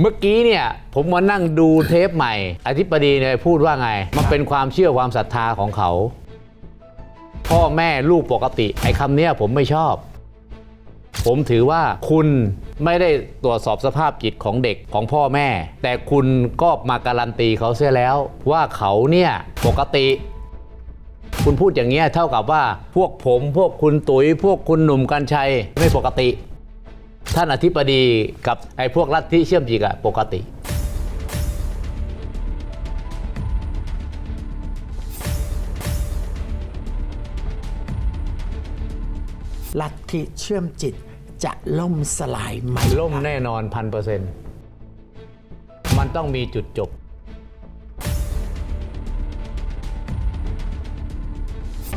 เมื่อกี้เนี่ยผมมานั่งดูเทปใหม่อธิบดีเนี่ยพูดว่าไงมันเป็นความเชื่อความศรัทธาของเขาพ่อแม่ลูกปกติไอ้คำนี้ผมไม่ชอบผมถือว่าคุณไม่ได้ตรวจสอบสภาพจิตของเด็กของพ่อแม่แต่คุณก็มาการันตีเขาเสียแล้วว่าเขาเนี่ยปกติคุณพูดอย่างเงี้ยเท่ากับว่าพวกผมพวกคุณตุ๋ยพวกคุณหนุ่มกัญชัยไม่ปกติท่านอธิบดีกับไอ้พวกลัทธิเชื่อมจิตอะปกติลัทธิเชื่อมจิตจะล่มสลายไหมล่มแน่นอน 100% มันต้องมีจุดจบ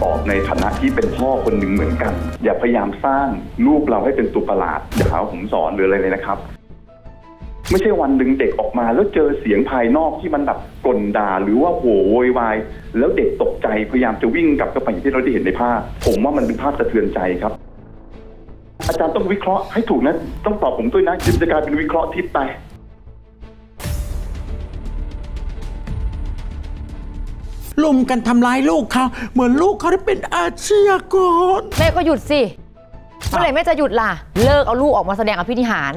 ตอบในฐานะที่เป็นพ่อคนหนึ่งเหมือนกันอย่าพยายามสร้างลูกเราให้เป็นตัวประหลาดอย่าหาผมสอนหรืออะไรเลยนะครับไม่ใช่วันหนึ่งเด็กออกมาแล้วเจอเสียงภายนอกที่มันแบบกลด่าหรือว่าโหโวยวายแล้วเด็กตกใจพยายามจะวิ่งกลับเข้าไปอย่างที่เราได้เห็นในภาพผมว่ามันเป็นภาพสะเทือนใจครับอาจารย์ต้องวิเคราะห์ให้ถูกนะต้องตอบผมด้วยนะจินตนาการเป็นวิเคราะห์ทิพย์ไปลุมกันทำร้ายลูกเขาเหมือนลูกเขาได้เป็นอาชญากรแม่ก็หยุดสิเมื่อไหร่แม่จะหยุดล่ะเลิกเอาลูกออกมาแสดงอภินิหาร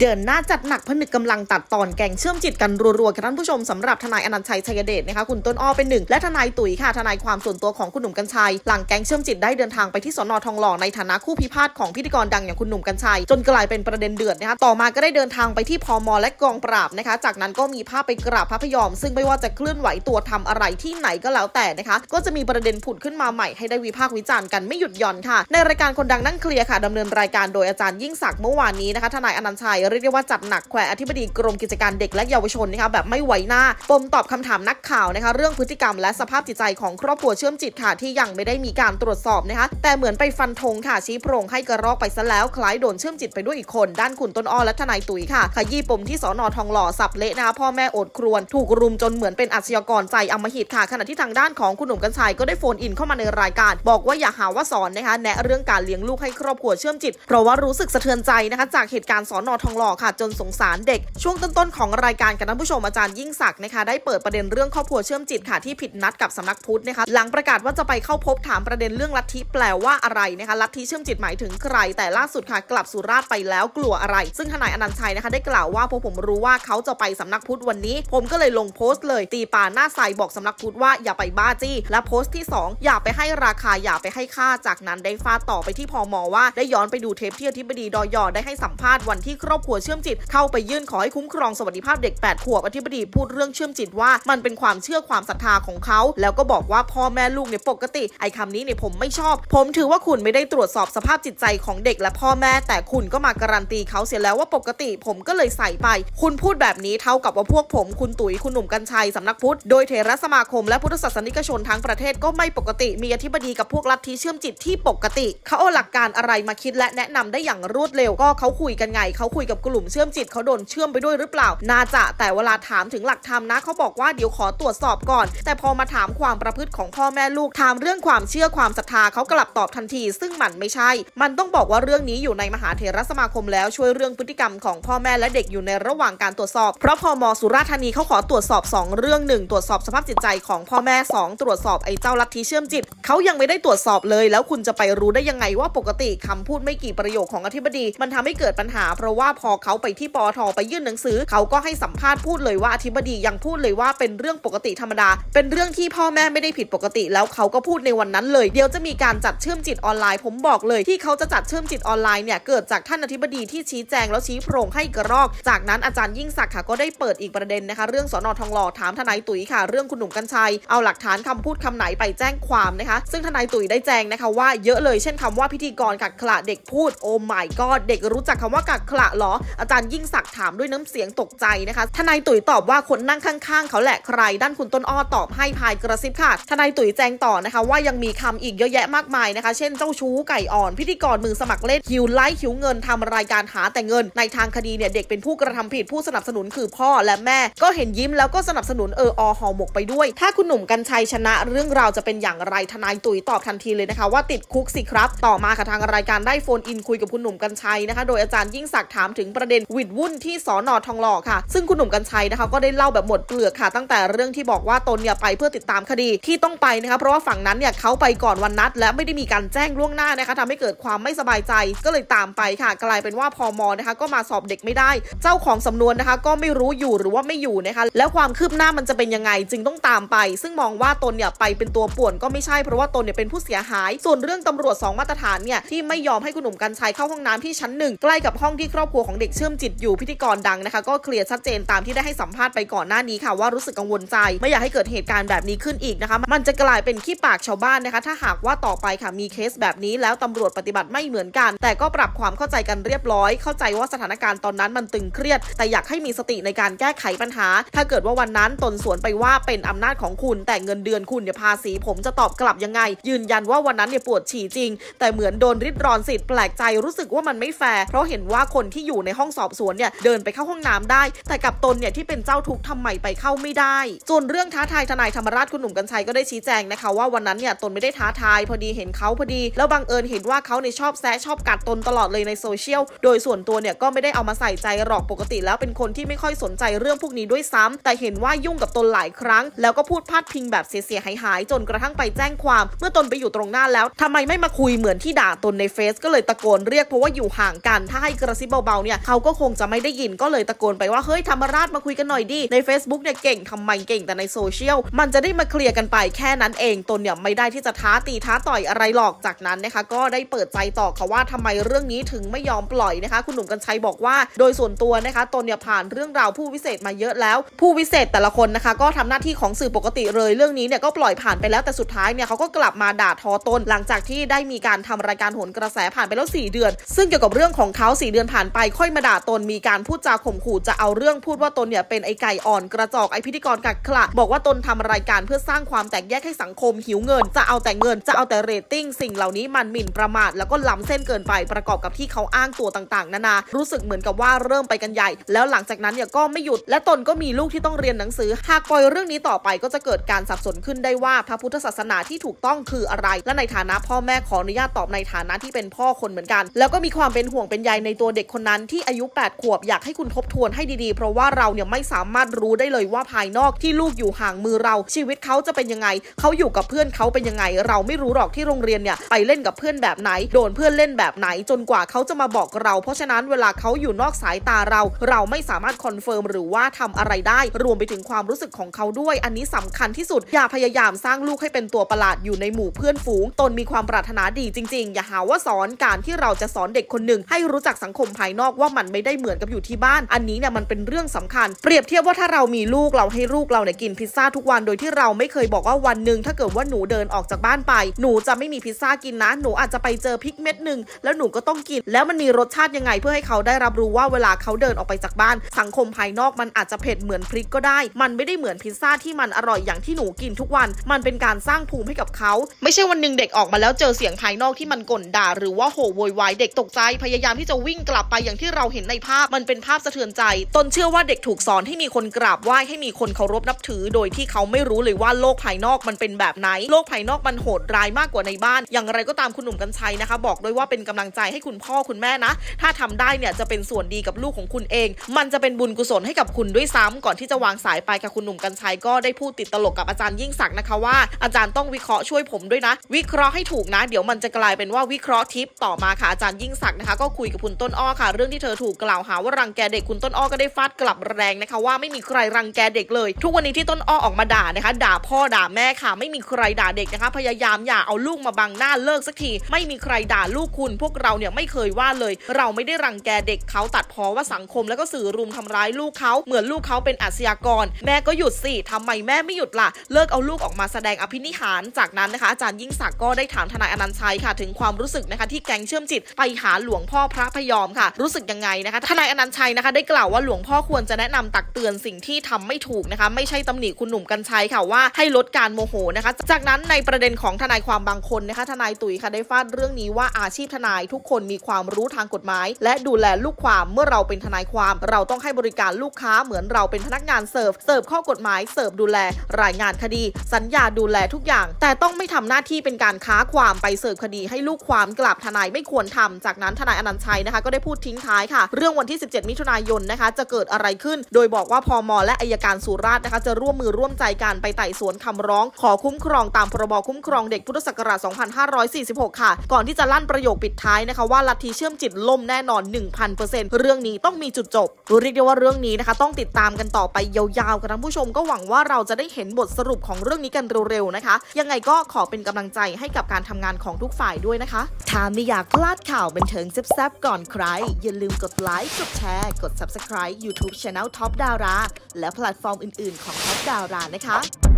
เดินหน้าจัดหนักผนึกกำลังตัดตอนแกงเชื่อมจิตกันรัวๆค่ะท่านผู้ชมสำหรับทนายอนันต์ชัย ชัยเดชนะคะคุณต้นอ้อเป็นหนึ่งและทนายตุ๋ยค่ะทนายความส่วนตัวของคุณหนุ่มกัญชัยหลังแกงเชื่อมจิตได้เดินทางไปที่สน.ทองหล่อในฐานะคู่พิพาทของพิธีกรดังอย่างคุณหนุ่มกัญชัยจนกลายเป็นประเด็นเดือดนะคะต่อมาก็ได้เดินทางไปที่พม.และกองปราบนะคะจากนั้นก็มีภาพไปกราบพระพยอมซึ่งไม่ว่าจะเคลื่อนไหวตัวทำอะไรที่ไหนก็แล้วแต่นะคะก็จะมีประเด็นผุดขึ้นมาใหม่ให้ได้วิพากษ์วิจารณ์กันไม่หยุดหย่อนค่ะในรายการคนดังนั่งเคลียร์ค่ะดำเนินรายการโดยอาจารย์ยิ่งศักดิ์เมื่อวานนี้นะคะทนายอนันต์ชัยเรียกได้ว่าจัดหนักแขวะอธิบดีกรมกิจการเด็กและเยาวชนนะคะแบบไม่ไหวหน้าปมตอบคำถามนักข่าวนะคะเรื่องพฤติกรรมและสภาพจิตใจของครอบครัวเชื่อมจิตค่ะที่ยังไม่ได้มีการตรวจสอบนะคะแต่เหมือนไปฟันธงค่ะชี้โพรงให้กระรอกไปซะแล้วคล้ายโดนเชื่อมจิตไปด้วยอีกคนด้านคุณต้นอ้อและทนายตุ๋ยค่ะขยี้ปมที่สน.ทองหล่อสับเละนะคะพ่อแม่โอดครวญถูกรุมจนเหมือนเป็นอาชญากรใจอำมหิตค่ะขณะที่ทางด้านของคุณหนุ่มกัญชัยก็ได้โฟนอินเข้ามาในรายการบอกว่าอย่าหาว่าสอนนะคะแนะเรื่องการเลี้ยงลูกให้ครอบครัวเชื่อมจิตเพราะว่ารู้สึกสะเทือนใจนะคะจากเหตุการณ์สน.ทองหล่อค่ะจนสงสารเด็กช่วงต้นๆของรายการกับท่านผู้ชมอาจารย์ยิ่งศักดิ์นะคะได้เปิดประเด็นเรื่องครอบครัวเชื่อมจิตค่ะที่ผิดนัดกับสำนักพุทธนะคะหลังประกาศว่าจะไปเข้าพบถามประเด็นเรื่องลัทธิแปลว่าอะไรนะคะลัทธิเชื่อมจิตหมายถึงใครแต่ล่าสุดค่ะกลับสุราษฎร์ไปแล้วกลัวอะไรซึ่งทนายอนันต์ชัยนะคะได้กล่าวว่าพอผมรู้ว่าเขาจะไปสำนักพุทธวันนี้ผมก็เลยลงโพสต์เลยตีปาหน้าใสบอกสำนักพุทธว่าอย่าไปบ้าจี้และโพสต์ที่2อย่าไปให้ราคาอย่าไปให้ค่าจากนั้นได้ฟาดต่อไปที่พม.ว่าได้ย้อนไปดูเทปที่อธิบดีดย.ได้ให้สัมภาษณ์วันที่ครอบครัวเชื่อมจิตเข้าไปยื่นขอให้คุ้มครองสวัสดิภาพเด็ก8ขวบอธิบดีพูดเรื่องเชื่อมจิตว่ามันเป็นความเชื่อความศรัทธาของเขาแล้วก็บอกว่าพ่อแม่ลูกเนี่ยปกติไอ้คำนี้เนี่ยผมไม่ชอบผมถือว่าคุณไม่ได้ตรวจสอบสภาพจิตใจของเด็กและพ่อแม่แต่คุณก็มาการันตีเขาเสียแล้วว่าปกติผมก็เลยใส่ไปคุณพูดแบบนี้เท่ากับว่าพวกผมคุณตุ๋ยคุณหนุ่มกัญชัยสำนักพุทธโดยเถรสมาคมและพุทธศาสนิกชนทั้งประเทศก็ไม่ปกติมีอธิบดีกับพวกลัทธิเชื่อมจิตที่ปกติเขาเอาหลักการอะไรมาคิดและแนะนำได้อย่างรวดเร็วก็เขาคุยกันไงเขาคุยกับกลุ่มเชื่อมจิตเขาโดนเชื่อมไปด้วยหรือเปล่าน่าจะแต่เวลาถามถึงหลักธรรมนะเขาบอกว่าเดี๋ยวขอตรวจสอบก่อนแต่พอมาถามความประพฤติของพ่อแม่ลูกถามเรื่องความเชื่อความศรัทธาเขากลับตอบทันทีซึ่งมันไม่ใช่มันต้องบอกว่าเรื่องนี้อยู่ในมหาเถรสมาคมแล้วช่วยเรื่องพฤติกรรมของพ่อแม่และเด็กอยู่ในระหว่างการตรวจสอบเพราะพม.สุราษฎร์ธานีเขาขอตรวจสอบ2เรื่อง1ตรวจสอบสภาพจิตใจของพ่อแม่2ตรวจสอบไอ้เจ้าลัทธิเชื่อมจิตเขายังไม่ได้ตรวจสอบเลยแล้วคุณจะไปรู้ได้ยังไงว่าปกติคำพูดไม่กี่ประโยคของอธิบดีมันทำให้เกิดปัญหาเพราะว่าพอเขาไปที่ปท.ไปยื่นหนังสือเขาก็ให้สัมภาษณ์พูดเลยว่าอธิบดียังพูดเลยว่าเป็นเรื่องปกติธรรมดาเป็นเรื่องที่พ่อแม่ไม่ได้ผิดปกติแล้วเขาก็พูดในวันนั้นเลยเดี๋ยวจะมีการจัดเชื่อมจิตออนไลน์ผมบอกเลยที่เขาจะจัดเชื่อมจิตออนไลน์เนี่ยเกิดจากท่านอธิบดีที่ชี้แจงแล้วชี้โพรงให้กระรอกจากนั้นอาจารย์ยิ่งศักดิ์ค่ะก็ได้เปิดอีกประเด็นนะคะเรื่องสน.ทองหล่อถามทนายตุ๋ยค่ะเรื่องคุณหนุ่มกัญชัยเอาหลักฐานคำพูดคำไหนไปแจ้งความนะคะซึ่งทนายตุ๋ยได้แจ้งนะคะว่าเยอะเลยเช่นคำว่าพิธีกรกักขละเด็กพูด Oh my god เด็กรู้จักคำว่ากักขละ เหรออาจารย์ยิ่งศักดิ์ถามด้วยน้ำเสียงตกใจนะคะทนายตุ๋ยตอบว่าคนนั่งข้างๆเขาแหละใครด้านคุณต้นอ้อตอบให้พายกระซิบค่ะทนายตุ๋ยแจงต่อนะคะว่ายังมีคำอีกเยอะแยะมากมายนะคะเช่นเจ้าชู้ไก่อ่อนพิธีกรมือสมัครเล่นหิวไลค์หิวเงินทำรายการหาแต่เงินในทางคดีเนี่ยเด็กเป็นผู้กระทำผิดผู้สนับสนุนคือพ่อและแม่ก็เห็นยิ้มแล้วก็สนับสนุนห่อหมกไปด้วยถ้าคุณหนุ่มกัญชัยชนะเรื่องราวจะเป็นอย่างไรทนายตุ๋ยตอบทันทีเลยนะคะว่าติดคุกสิครับต่อมาค่ะทางรายการได้โฟนอินคุยกับคุณหนุ่มกัญชัยนะคะโดยอาจารย์ยิ่งศักดิ์ถามถึงประเด็นวิดวุ่นที่สน.ทองหล่อค่ะซึ่งคุณหนุ่มกัญชัยนะคะก็ได้เล่าแบบหมดเปลือกค่ะตั้งแต่เรื่องที่บอกว่าตนเนี่ยไปเพื่อติดตามคดีที่ต้องไปนะคะเพราะว่าฝั่งนั้นเนี่ยเขาไปก่อนวันนัดและไม่ได้มีการแจ้งล่วงหน้านะคะทำให้เกิดความไม่สบายใจก็เลยตามไปค่ะกลายเป็นว่าพม.นะคะก็มาสอบเด็กไม่ได้เจ้าของสำนวนนะคะก็ไม่รู้อยู่หรือว่าไม่อยู่นะคะแล้วความคืบหน้ามันจะเป็นยังไงจึงต้องตามไปซึ่งมองว่าตนเนี่ยไปเป็นตัวป่วนก็ไม่ใช่เพราะว่าตนเนี่ยเป็นผู้เสียหายส่วนเรื่องตำรวจ2มาตรฐานเนี่ยที่ไม่ยอมให้คุณหนุ่มกัญชัยเข้าห้องน้ำที่ชั้น1ใกล้กับห้องที่ครอบครัวของเด็กเชื่อมจิตอยู่พิธีกรดังนะคะก็เคลียร์ชัดเจนตามที่ได้ให้สัมภาษณ์ไปก่อนหน้านี้ค่ะว่ารู้สึกกังวลใจไม่อยากให้เกิดเหตุการณ์แบบนี้ขึ้นอีกนะคะมันจะกลายเป็นขี้ปากชาวบ้านนะคะถ้าหากว่าต่อไปค่ะมีเคสแบบนี้แล้วตำรวจปฏิบัติไม่เหมือนกันแต่ก็ปรับความเข้าใจกันเรียบร้อยเข้าใจว่าสถานการณ์ตอนนั้นมันตึงเครียดแต่อยากให้มีสติในการแก้ไขปัญหาถ้าเกิดว่าวันนั้นตนสวนไปว่าเป็นอำนาจของคุณแต่เงินเดือนคุณเนี่ยภาษีผมจะตอบกลับยังไงยืนยันว่าวันนั้นเนี่ยปวดฉี่จริงแต่เหมือนโดนริดรอนสิทธิ์แปลกใจรู้สึกว่ามันไม่แฟร์เพราะเห็นว่าคนที่อยู่ในห้องสอบสวนเนี่ยเดินไปเข้าห้องน้ำได้แต่กับตนเนี่ยที่เป็นเจ้าทุกข์ทำไมไปเข้าไม่ได้ส่วนเรื่องท้าทายทนายธรรมราชคุณหนุ่มกัญชัยก็ได้ชี้แจงนะคะว่าวันนั้นเนี่ยตนไม่ได้ท้าทายพอดีเห็นเขาพอดีแล้วบังเอิญเห็นว่าเขาในชอบแซะชอบกัดตนตลอดเลยในโซเชียลโดยส่วนตัวเนี่ยก็ไม่ได้เอามาใส่ใจหรอกปกติแล้วเป็นคนที่ไม่ค่อยสนใจเรื่องพวกนี้ด้วยซ้ำแต่เห็นว่ายุ่งกับตนหลายครั้งแล้วก็พูดพาดพิงแบบเสียหายๆจนกระทั่งไปแจ้งความเมื่อตนไปอยู่ตรงหน้าแล้วทำไมไม่มาคุยเหมือนที่ด่าตนในเฟซก็เลยตะโกนเรียกเพราะว่าอยู่ห่างกันถ้าให้กระซิบเบาๆเนี่ยเขาก็คงจะไม่ได้ยินก็เลยตะโกนไปว่าเฮ้ยธรรมราชมาคุยกันหน่อยดิใน Facebook เนี่ยเก่งทำไมเก่งแต่ในโซเชียลมันจะได้มาเคลียร์กันไปแค่นั้นเองตนเนี่ยไม่ได้ที่จะท้าตีท้าต่อยอะไรหรอกจากนั้นนะคะก็ได้เปิดใจต่อค่ะว่าทำไมเรื่องนี้ถึงไม่ยอมปล่อยนะคะคุณหนุ่มกัญชัยบอกว่าโดยส่วนตัวนะคะตนเนี่ยผ่านเรื่องราวผู้วิเศษมาเยอะแล้วผู้วิเศษแต่ละคนนะคะก็ทำหน้าที่ของสื่อปกติเลยเรื่องนี้เนี่ยก็ปล่อยผ่านไปแล้วแต่สุดท้ายเนี่ยเขาก็กลับมาด่าทอตนหลังจากที่ได้มีการทำรายการโหนกระแสผ่านไปแล้ว4 เดือนซึ่งเกี่ยวกับเรื่องของเขา4 เดือนผ่านไปค่อยมาด่าตนมีการพูดจาข่มขู่จะเอาเรื่องพูดว่าตนเนี่ยเป็นไอ้ไก่อ่อนกระจอกไอ้พิธีกรกักขละบอกว่าตนทำรายการเพื่อสร้างความแตกแยกให้สังคมหิวเงินจะเอาแต่เงินจะเอาแต่เรตติ้งสิ่งเหล่านี้มันหมิ่นประมาทแล้วก็ล้ำเส้นเกินไปประกอบกับที่เขาอ้างตัวต่างๆนานารู้สึกเหมือนกับว่าเริ่มไปกันใหญ่แล้วหลังจากนั้นเนี่ยก็ไม่หยุดและตนก็มีลูกที่ต้องเรียนหนังสือหากปล่อยเรื่องนี้ต่อไปก็จะเกิดการสับสนขึ้นได้ว่าพระพุทธศาสนาที่ถูกต้องคืออะไรและในฐานะพ่อแม่ขออนุญาตตอบในฐานะที่เป็นพ่อคนเหมือนกันแล้วก็มีความเป็นห่วงเป็นใยในตัวเด็กคนนั้นที่อายุ8 ขวบอยากให้คุณทบทวนให้ดีๆเพราะว่าเราเนี่ยไม่สามารถรู้ได้เลยว่าภายนอกที่ลูกอยู่ห่างมือเราชีวิตเขาจะเป็นยังไงเขาอยู่กับเพื่อนเขาเป็นยังไงเราไม่รู้หรอกที่โรงเรียนเนี่ยไปเล่นกับเพื่อนแบบไหนโดนเพื่อนเล่นแบบไหนจนกว่าเขาจะมาบอกเราเพราะฉะนั้นเวลาเขาอยู่นอกสายตาเราไม่สามารถคอนเฟิร์มหรือว่าทำอะไรได้รวมไปถึงความรู้สึกของเขาด้วยอันนี้สำคัญที่สุดอย่าพยายามสร้างลูกให้เป็นตัวประหลาดอยู่ในหมู่เพื่อนฝูงตนมีความปรารถนาดีจริงๆอย่าหาว่าสอนการที่เราจะสอนเด็กคนหนึ่งให้รู้จักสังคมภายนอกว่ามันไม่ได้เหมือนกับอยู่ที่บ้านอันนี้เนี่ยมันเป็นเรื่องสำคัญเปรียบเทียบว่าถ้าเรามีลูกเราให้ลูกเราเนี่ยกินพิซซ่าทุกวันโดยที่เราไม่เคยบอกว่าวันหนึ่งถ้าเกิดว่าหนูเดินออกจากบ้านไปหนูจะไม่มีพิซซ่ากินนะหนูอาจจะไปเจอพริกเม็ดหนึ่งแล้วหนูก็ต้องกินแล้วมันมีรสชาติยังไงเพื่อให้เขาได้รับรู้ว่าเวลาเขาเดินออกไปจากบ้านสังคมภายนอกมันอาจจะเผ็ดเหมือนพริกก็ได้มันไม่ได้เหมือนพิซซ่าที่มันอร่อยอย่างที่หนูกินทุกวันมันเป็นการสร้างภูมิให้กับเขาไม่ใช่วันหนึ่งเด็กออกมาแล้วเจอเสียงภายนอกที่มันก่นด่าหรือว่าโหโวยวายเด็กตกใจพยายามที่จะวิ่งกลับไปอย่างที่เราเห็นในภาพมันเป็นภาพสะเทือนใจตนเชื่อว่าเด็กถูกสอนให้มีคนกราบไหว้ให้มีคนเคารพนับถือโดยที่เขาไม่รู้เลยว่าโลกภายนอกมันเป็นแบบไหนโลกภายนอกมันโหดร้ายมากกว่าในบ้านอย่างไรก็ตามคุณหนุ่มกัญชัยนะคะบอกด้วยว่าเป็นกำลังใจให้คุณพ่อคุณแม่นะถ้าทำได้เนี่ยจะเป็นส่วนดีกับลูกของคุณเองมันจะเป็นบุญกุศลให้กับคุณด้วยซ้ำก่อนที่จะวางสายไปค่ะคุณหนุ่มกัญชัยก็ได้พูดติดตลกกับอาจารย์ยิ่งศักดิ์นะคะว่าอาจารย์ต้องวิเคราะห์ช่วยผมด้วยนะวิเคราะห์ให้ถูกนะเดี๋ยวมันจะกลายเป็นว่าวิเคราะห์ทิปต่อมาค่ะอาจารย์ยิ่งศักดิ์นะคะก็คุยกับคุณต้นอ้อค่ะเรื่องที่เธอถูกกล่าวหาว่ารังแกเด็กคุณต้นอ้อก็ได้ฟาดกลับแรงนะคะว่าไม่มีใครรังแกเด็กเลยทุกวันนี้ที่ต้นอ้อออกมาด่านะคะด่าพ่อด่าแม่ค่ะไม่มีใครด่าเด็กนะคะพยายามอย่าเอาลูกมาบังหน้าเลิกสักทีไม่มีใครด่าลูกคุณพวกเราเนี่ยไม่เคยว่าเลยเราไม่ได้รังแกเด็กเขาตัดพ้อว่าสังคมแล้วก็สื่อรุมทำร้ายลูกเขาเหมือนลูกเขาเป็นอาชญากรแม่ก็หยุดสิทำไมแม่ไม่หยุดล่ะเลิกเอาลูกออกมาแสดงอภินิหารจากนั้นนะคะอาจารย์ยิ่งศักดิ์ก็ได้ถามทนายอนันต์ชัยค่ะถึงความรู้สึกนะคะที่แก๊งเชื่อมจิตไปหาหลวงพ่อพระพยอมค่ะรู้ สึกยังไงนะคะทนายอนันต์ชัยนะคะได้กล่าวว่าหลวงพ่อควรจะแนะนำตักเตือนสิ่งที่ทำไม่ถูกนะคะไม่ใช่ตำหนิคุณหนุ่มกัญชัยค่ะว่าให้ลดการโมโหนะคะจากนั้นในประเด็นของทนายความบางคนนะคะทนายตุ๋ยค่ะได้ฟาดเรื่องนี้ว่าอาชีพทนายทุกคนมีความรู้ทางกฎหมายและดูแลลูกความเมื่อเราเป็นทนายความเราต้องให้บริการลูกค้าเหมือนเราเป็นพนักงานเสิร์ฟข้อกฎหมายเสิร์ฟดูแลรายงานคดีสัญญาดูแลทุกอย่างแต่ต้องไม่ทำหน้าที่เป็นการค้าความไปเสิร์ฟคดีให้ลูกความกลับทนายไม่ควรทำจากนั้นทนายอนันต์ชัยนะคะก็ได้พูดทิ้งท้ายค่ะเรื่องวันที่17มิถุนายนนะคะจะเกิดอะไรขึ้นโดยบอกว่าพม.และอัยการสุราษฎร์นะคะจะร่วมมือร่วมใจกันไปไต่สวนคำร้องขอคุ้มครองตามพรบ.คุ้มครองเด็กพุทธศักราช2546ค่ะก่อนที่จะลั่นประโยคปิดท้ายนะคะว่าลัทธิเชื่อมจิตล่มแน่นอน 1000% เรื่องนี้ต้องมีจุดจบเรียกได้ว่าเรื่องนี้นะคะต้องติดตามกันต่อไปยาวๆกันท่านผู้ชมก็หวังว่าเราจะได้เห็นบทสรุปของเรื่องนี้กันเร็วๆนะคะยังไงก็ขอเป็นกำลังใจให้กับการทำงานของทุกฝ่ายด้วยนะคะถ้าไม่อยากพลาดข่าวบันเทิงแซ่บๆก่อนใครอย่าลืมกดไลค์กดแชร์กด Subscribe YouTube Channel Top ดาราและแพลตฟอร์มอื่นๆของ Top ดารานะคะ